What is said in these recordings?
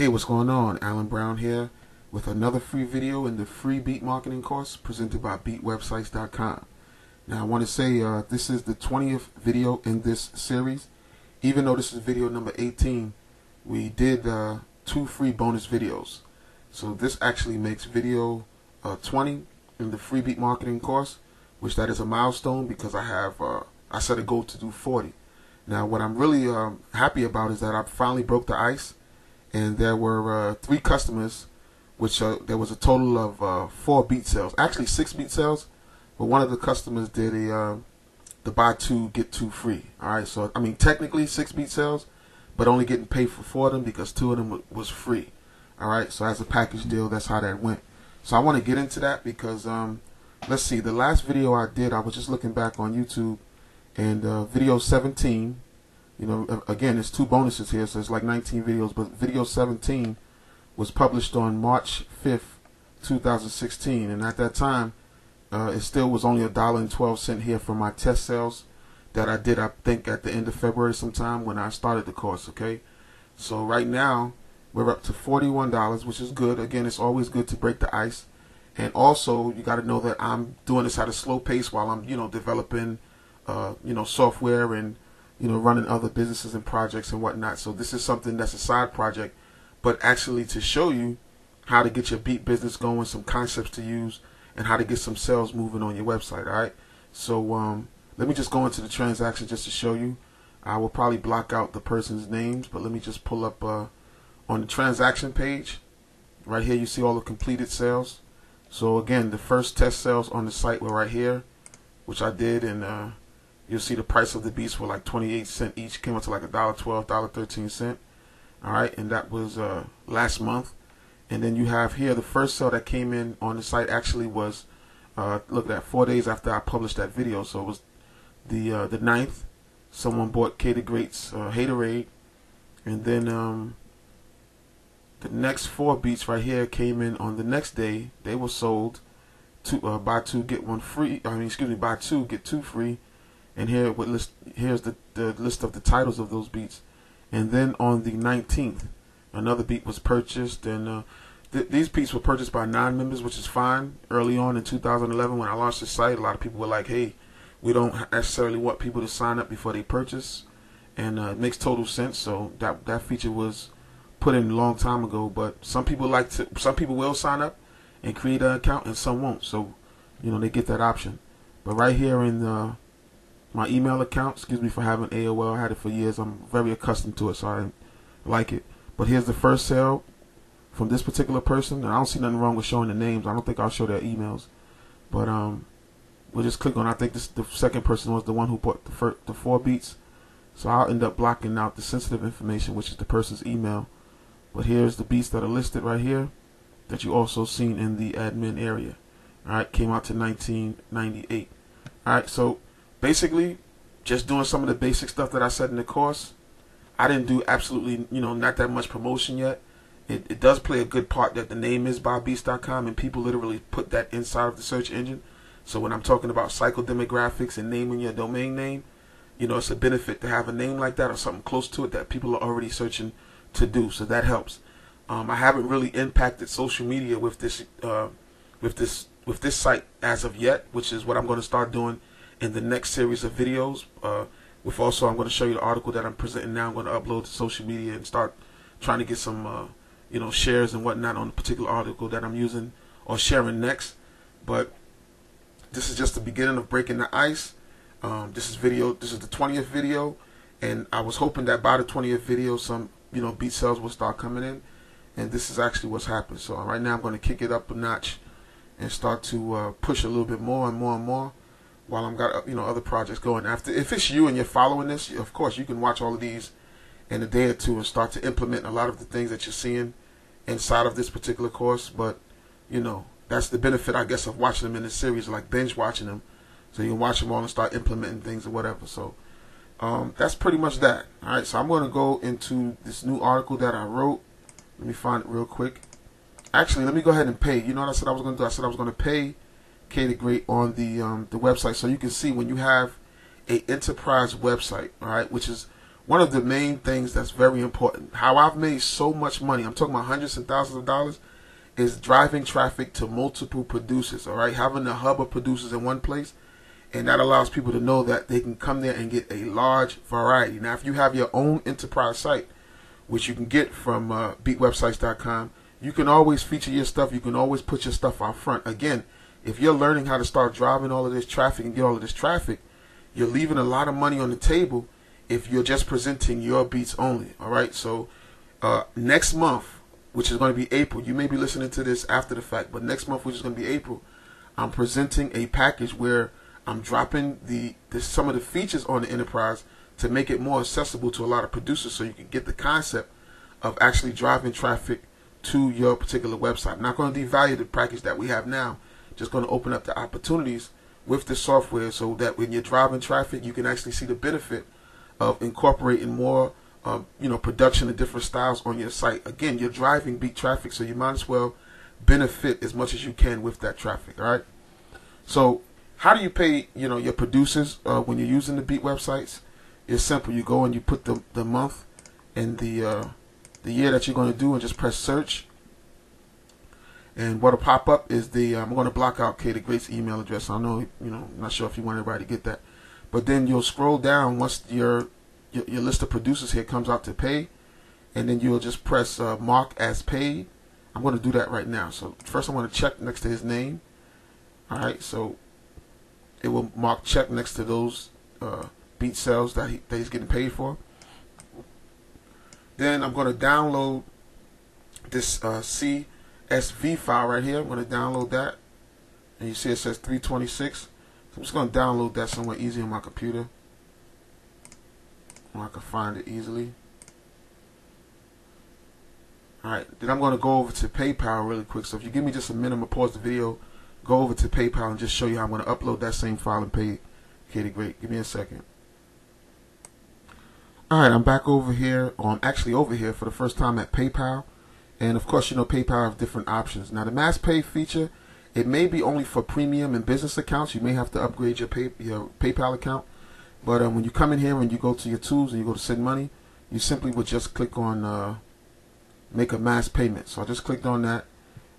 Hey, what's going on? Allen Brown here with another free video in the free beat marketing course presented by beatwebsites.com. Now I want to say this is the 20th video in this series. Even though this is video number 18, we did two free bonus videos. So this actually makes video 20 in the free beat marketing course, which that is a milestone because I set a goal to do 40. Now what I'm really happy about is that I finally broke the ice. And there were three customers, which there was a total of four beat sales. Actually, six beat sales, but one of the customers did a the buy two get two free. All right, so I mean technically six beat sales, but only getting paid for four of them because two of them was free. All right, so as a package deal, that's how that went. So I want to get into that because let's see. The last video I did, I was just looking back on YouTube, and video 17. You know, again, it's two bonuses here, so it's like 19 videos, but video 17 was published on March 5th, 2016, and at that time, it still was only $1.12 here for my test sales that I did, I think, at the end of February sometime when I started the course, okay? So right now, we're up to $41, which is good. Again, it's always good to break the ice, and also, you got to know that I'm doing this at a slow pace while I'm, you know, developing, you know, software and you know, running other businesses and projects and whatnot. So this is something that's a side project, but actually to show you how to get your beat business going, some concepts to use, and how to get some sales moving on your website, all right? So let me just go into the transaction just to show you. I will probably block out the person's names, but let me just pull up on the transaction page. Right here you see all the completed sales. So again, the first test sales on the site were right here, which I did, and you'll see the price of the beats were like 28 cents each, came up to like $1.12, $1.13. All right, and that was last month. And then you have here the first sale that came in on the site actually was look at 4 days after I published that video, so it was the 9th. Someone bought Katie Great's Haterade, and then the next four beats right here came in on the next day. They were sold to buy two get one free. I mean, excuse me, buy two get two free. And here what list, here's the list of the titles of those beats. And then on the 19th, another beat was purchased. And these beats were purchased by non-members, which is fine. Early on in 2011 when I launched the site, a lot of people were like, hey, we don't necessarily want people to sign up before they purchase. And it makes total sense. So that feature was put in a long time ago. But some people like to, some people will sign up and create an account and some won't. So, you know, they get that option. But right here in the my email account, excuse me for having AOL, I had it for years, I'm very accustomed to it, so I like it. But here's the first sale from this particular person, and I don't see nothing wrong with showing the names, I don't think I'll show their emails, but we'll just click on, I think this, the second person was the one who bought the four beats, so I'll end up blocking out the sensitive information, which is the person's email. But here's the beats that are listed right here, that you also seen in the admin area. Alright, came out to $19.98. Alright, so basically, just doing some of the basic stuff that I said in the course. I didn't do absolutely, you know, not that much promotion yet. It does play a good part that the name is Bobbeast.com, and people literally put that inside of the search engine. So when I'm talking about psychodemographics and naming your domain name, you know, it's a benefit to have a name like that or something close to it that people are already searching to do. So that helps. I haven't really impacted social media with this with this site as of yet, which is what I'm going to start doing in the next series of videos. With also, I'm going to show you the article that I'm presenting now. I'm going to upload to social media and start trying to get some, you know, shares and whatnot on the particular article that I'm using or sharing next. But this is just the beginning of breaking the ice. This is the 20th video, and I was hoping that by the 20th video, some, you know, beat sales will start coming in, and this is actually what's happened. So right now, I'm going to kick it up a notch and start to push a little bit more and more and more, while I've got, you know, other projects going. After, if it's you and you're following this, of course you can watch all of these in a day or two and start to implement a lot of the things that you're seeing inside of this particular course. But you know, that's the benefit, I guess, of watching them in this series, like binge watching them, so you can watch them all and start implementing things or whatever. So that's pretty much that. All right, so I'm going to go into this new article that I wrote. Let me find it real quick. Actually, let me go ahead and pay. You know what I said I was going to do? I said I was going to pay Katie Great on the website, so you can see when you have a enterprise website, all right, which is one of the main things that's very important, how I've made so much money, I'm talking about hundreds and thousands of dollars, is driving traffic to multiple producers, all right? Having a hub of producers in one place, and that allows people to know that they can come there and get a large variety. Now, if you have your own enterprise site, which you can get from beatwebsites.com, you can always feature your stuff. You can always put your stuff out front. Again, if you're learning how to start driving all of this traffic and get all of this traffic, you're leaving a lot of money on the table if you're just presenting your beats only, all right? So next month, which is going to be April, you may be listening to this after the fact, but next month, which is going to be April, I'm presenting a package where I'm dropping some of the features on the enterprise to make it more accessible to a lot of producers, so you can get the concept of actually driving traffic to your particular website. I'm not going to devalue the package that we have now, just going to open up the opportunities with the software so that when you're driving traffic, you can actually see the benefit of incorporating more production of different styles on your site. Again, you're driving beat traffic, so you might as well benefit as much as you can with that traffic, all right? So how do you pay your producers when you're using the beat websites? It's simple. You go and you put the month and the year that you're going to do, and just press search. And what'll pop up is I'm going to block out Katie Great's email address. I know I'm not sure if you want everybody to get that, but then you'll scroll down once your list of producers here comes out to pay, and then you'll just press mark as paid. I'm going to do that right now. So first, I want to check next to his name. All right, so it will mark check next to those beat sales that he's getting paid for. Then I'm going to download this CSV file right here. I'm going to download that, and you see it says 326. So I'm just going to download that somewhere easy on my computer, where I can find it easily. All right, then I'm going to go over to PayPal really quick. So if you give me just a minute, I'm going to pause the video, go over to PayPal, and just show you how I'm going to upload that same file and pay Katie Great. Give me a second. All right, I'm back over here, or I'm actually over here for the first time at PayPal. And of course, PayPal have different options. Now, the Mass Pay feature, it may be only for premium and business accounts. You may have to upgrade your PayPal account. But when you come in here and you go to your tools and you go to send money, you simply would just click on make a mass payment. So I just clicked on that,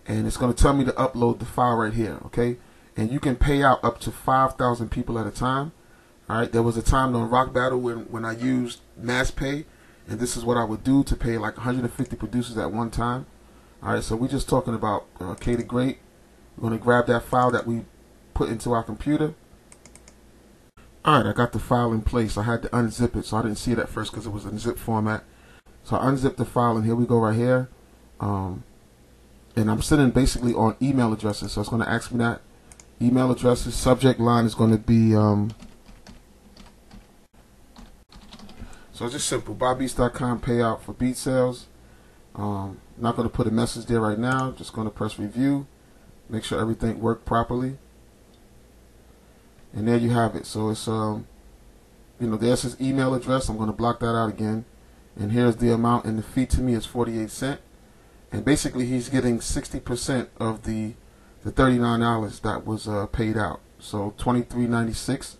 and it's going to tell me to upload the file right here, okay? And you can pay out up to 5,000 people at a time. All right, there was a time on Rock Battle when I used Mass Pay, and this is what I would do to pay like 150 producers at one time. All right, so we're just talking about Katie Great. We're going to grab that file that we put into our computer. All right, I got the file in place. I had to unzip it, so I didn't see it at first because it was in zip format. So I unzipped the file, and here we go right here. And I'm sitting basically on email addresses, so it's going to ask me that. Email addresses, subject line is going to be... so it's just simple, Bobbeast.com payout for beat sales. I'm not going to put a message there right now. I'm just going to press review, make sure everything worked properly. And there you have it. So it's, there's his email address. I'm going to block that out again. And here's the amount, and the fee to me is 48 cents. And basically he's getting 60% of the $39 that was paid out. So $23.96,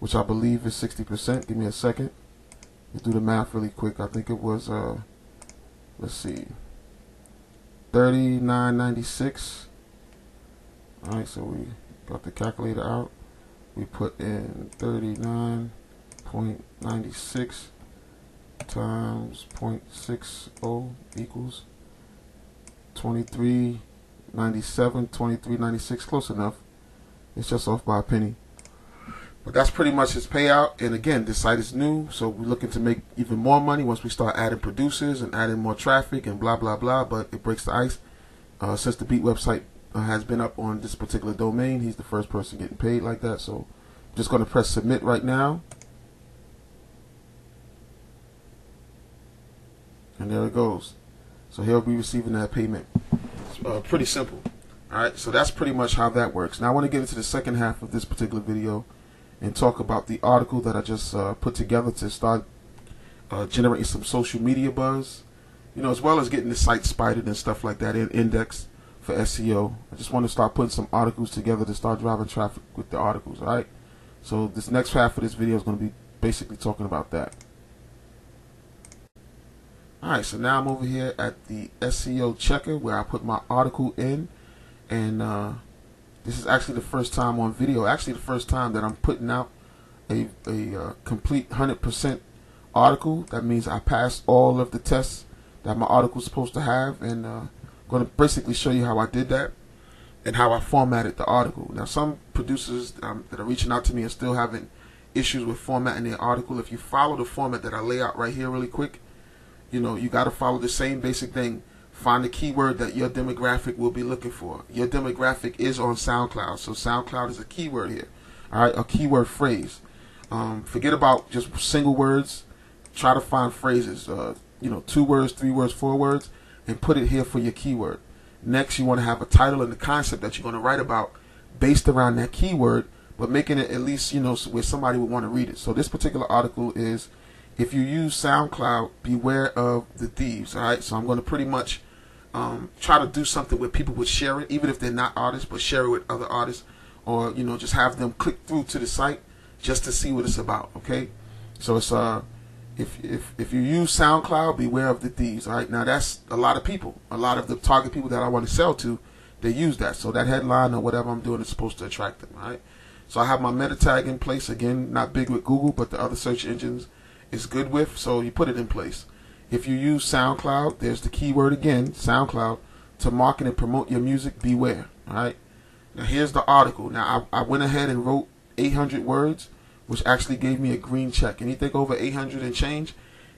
which I believe is 60%. Give me a second. Let's do the math really quick. I think it was, let's see, $39.96. All right, so we got the calculator out. We put in 39.96 times 0.60 equals 23.97, 23.96, close enough. It's just off by a penny. But that's pretty much his payout. And again, this site is new, so we're looking to make even more money once we start adding producers and adding more traffic and blah, blah, blah. But it breaks the ice. Since the Beat website has been up on this particular domain, he's the first person getting paid like that. So I'm just going to press submit right now. And there it goes. So he'll be receiving that payment. Pretty simple. All right, so that's pretty much how that works. Now I want to get into the second half of this particular video and talk about the article that I just put together to start generating some social media buzz, as well as getting the site spidered and stuff like that, and indexed for SEO. I just want to start putting some articles together to start driving traffic with the articles, all right? So this next half of this video is going to be basically talking about that. Alright, so now I'm over here at the SEO checker where I put my article in, and this is actually the first time on video, actually the first time that I'm putting out a complete 100% article. That means I passed all of the tests that my article is supposed to have, and I'm going to basically show you how I did that and how I formatted the article. Now, some producers that are reaching out to me are still having issues with formatting their article. If you follow the format that I lay out right here really quick, you know, you got to follow the same basic thing. Find the keyword that your demographic will be looking for. Your demographic is on SoundCloud, so SoundCloud is a keyword here. All right, a keyword phrase. Forget about just single words. Try to find phrases, you know, 2 words, 3 words, 4 words, and put it here for your keyword. Next, you want to have a title and the concept that you're going to write about based around that keyword, but making it at least, you know, where somebody would want to read it. So this particular article is, if you use SoundCloud, beware of the thieves. All right, so I'm going to pretty much try to do something where people would share it, even if they're not artists, but share it with other artists, or, you know, just have them click through to the site just to see what it's about. Okay, so it's if you use SoundCloud, beware of the thieves. All right, now that's a lot of people, a lot of the target people that I want to sell to, they use that. So that headline or whatever I'm doing is supposed to attract them. All right, so I have my meta tag in place. Again, not big with Google, but the other search engines is good with. So you put it in place. If you use SoundCloud, there's the keyword again, SoundCloud, to market and promote your music, beware. All right, now here's the article. Now I went ahead and wrote 800 words, which actually gave me a green check. Anything over 800 and change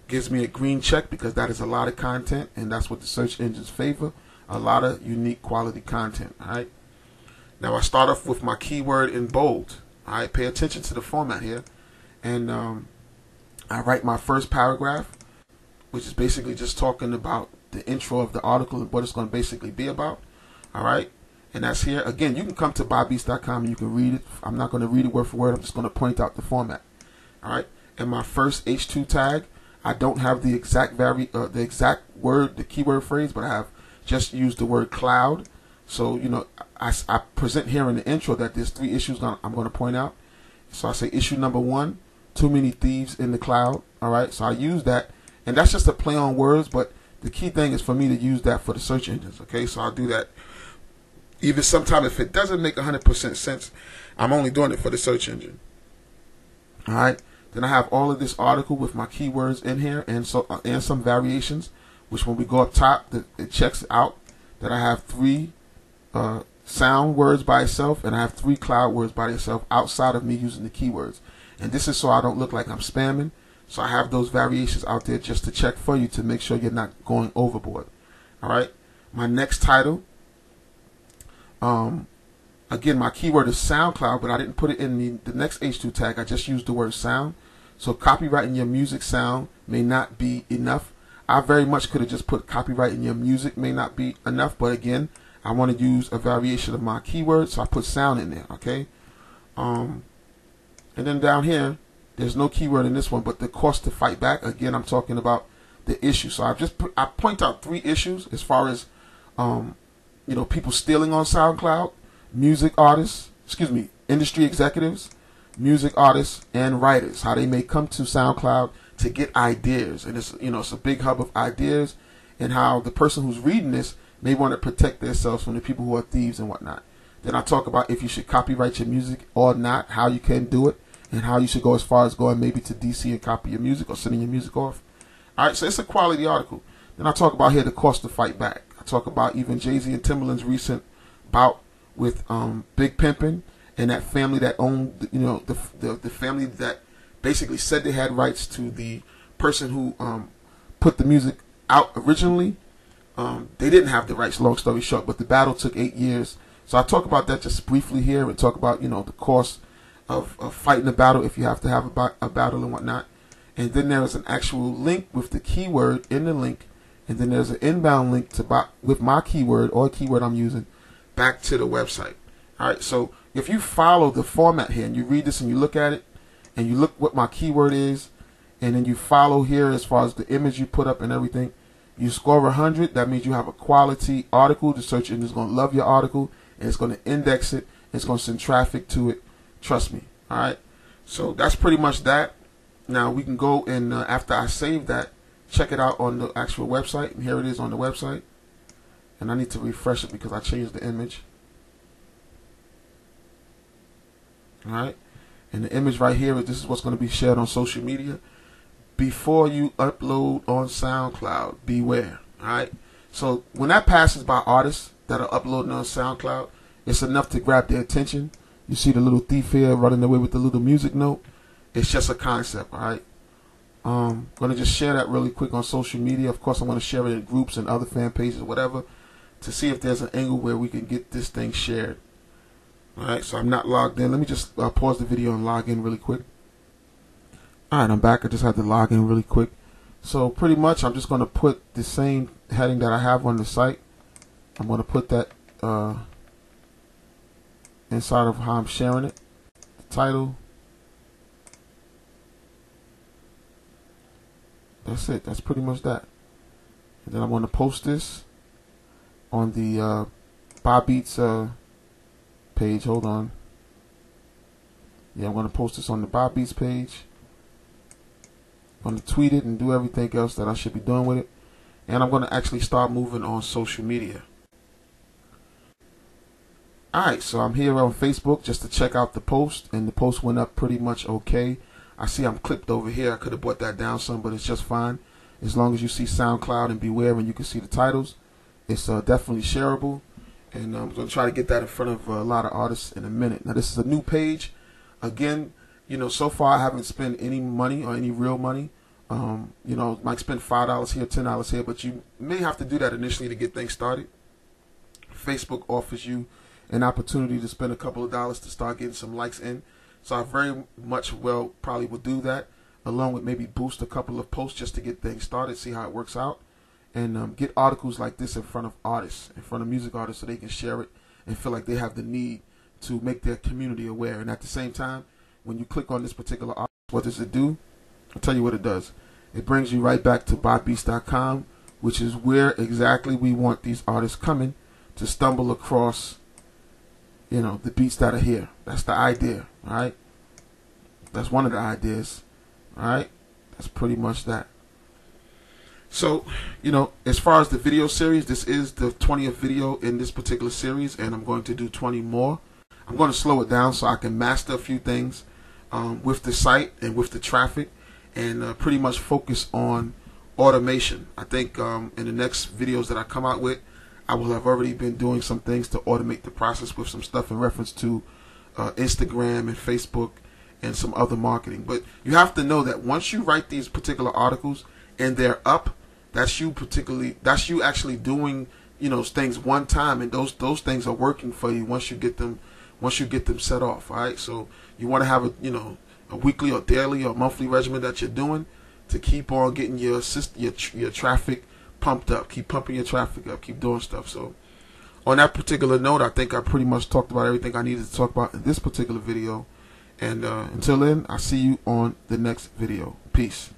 gives me a green check, because that is a lot of content, and that's what the search engines favor, a lot of unique quality content. All right, now I start off with my keyword in bold. All right, pay attention to the format here, and I write my first paragraph, which is basically just talking about the intro of the article and what it's going to basically be about. All right, and that's here. Again, you can come to Bobbeast.com and you can read it. I'm not going to read it word for word. I'm just going to point out the format. All right, and my first H2 tag, I don't have the exact word, the keyword phrase, but I have just used the word cloud. So, you know, I present here in the intro that there's 3 issues I'm going to point out. So I say issue number 1, too many thieves in the cloud. All right, so I use that, and that's just a play on words, but the key thing is for me to use that for the search engines. Okay, so I'll do that. Even sometimes if it doesn't make 100% sense, I'm only doing it for the search engine. All right, then I have all of this article with my keywords in here, and so and some variations, which when we go up top, it checks out that I have 3 sound words by itself, and I have 3 cloud words by itself outside of me using the keywords. And this is so I don't look like I'm spamming. So I have those variations out there just to check for you to make sure you're not going overboard. All right, my next title. Again, my keyword is SoundCloud, but I didn't put it in the next H2 tag. I just used the word sound. So copywriting your music sound may not be enough. I very much could have just put copywriting your music may not be enough, but again, I want to use a variation of my keyword, so I put sound in there. Okay, and then down here, there's no keyword in this one, but the cost to fight back. Again, I'm talking about the issue. So I point out 3 issues as far as you know, people stealing on SoundCloud, music artists, excuse me, industry executives, music artists, and writers, how they may come to SoundCloud to get ideas. And it's, you know, it's a big hub of ideas, and how the person who's reading this may want to protect themselves from the people who are thieves and whatnot. Then I talk about if you should copyright your music or not, how you can do it, and how you should go as far as going maybe to DC and copy your music or sending your music off. All right, so it's a quality article. Then I talk about here the cost to fight back. Talk about even Jay-Z and Timberland's recent bout with Big Pimpin', and that family that owned, you know, the family that basically said they had rights to the person who put the music out originally. They didn't have the rights, long story short, but the battle took 8 years. So I talk about that just briefly here, and talk about, you know, the cost of fighting the battle if you have to have a battle and whatnot. And then there is an actual link with the keyword in the link. And then there's an inbound link to with my keyword or keyword I'm using back to the website. All right, so if you follow the format here and you read this and you look at it and you look what my keyword is, and then you follow here as far as the image you put up and everything, you score 100. That means you have a quality article. The search engine is going to love your article, and it's going to index it. It's going to send traffic to it. Trust me. All right, so that's pretty much that. Now we can go and after I save that, check it out on the actual website. Here it is on the website. And I need to refresh it because I changed the image. Alright. And the image right here is, this is what's going to be shared on social media. Before you upload on SoundCloud, beware. Alright. So when that passes by artists that are uploading on SoundCloud, it's enough to grab their attention. You see the little thief here running away with the little music note. It's just a concept, all right? I'm going to just share that really quick on social media. Of course, I'm going to share it in groups and other fan pages, whatever, to see if there's an angle where we can get this thing shared. All right, so I'm not logged in. Let me just pause the video and log in really quick. All right, I'm back. I just had to log in really quick. So pretty much I'm just going to put the same heading that I have on the site. I'm going to put that inside of how I'm sharing it, the title. That's it. That's pretty much that. And then I'm going to post this on the Bobbeats page. Hold on. Yeah, I'm going to post this on the Bobbeats page. I'm going to tweet it and do everything else that I should be doing with it. And I'm going to actually start moving on social media. Alright, so I'm here on Facebook just to check out the post. And the post went up pretty much okay. I see I'm clipped over here. I could have brought that down some, but it's just fine. As long as you see SoundCloud and Beware and you can see the titles, it's definitely shareable. And I'm going to try to get that in front of a lot of artists in a minute. Now, this is a new page. Again, you know, so far I haven't spent any money or any real money. You know, might spend $5 here, $10 here, but you may have to do that initially to get things started. Facebook offers you an opportunity to spend a couple of dollars to start getting some likes in. So I very much well probably will do that, along with maybe boost a couple of posts just to get things started, see how it works out, and get articles like this in front of artists, in front of music artists, so they can share it and feel like they have the need to make their community aware. And at the same time, when you click on this particular article, what does it do? I'll tell you what it does. It brings you right back to Bobbeast.com, which is where exactly we want these artists coming to stumble across, you know, the beats that are here. That's the idea, all right? That's one of the ideas, all right? That's pretty much that. So, you know, as far as the video series, this is the 20th video in this particular series, and I'm going to do 20 more. I'm going to slow it down so I can master a few things with the site and with the traffic, and pretty much focus on automation. I think in the next videos that I come out with, I will have already been doing some things to automate the process with some stuff in reference to Instagram and Facebook and some other marketing. But you have to know that once you write these particular articles and they're up, that's you actually doing, you know, things one time, and those things are working for you once you get them set off. All right, so you want to have a weekly or daily or monthly regimen that you're doing to keep on getting your traffic pumped up, keep pumping your traffic up, keep doing stuff. So on that particular note, I think I pretty much talked about everything I needed to talk about in this particular video. And until then, I'll see you on the next video. Peace.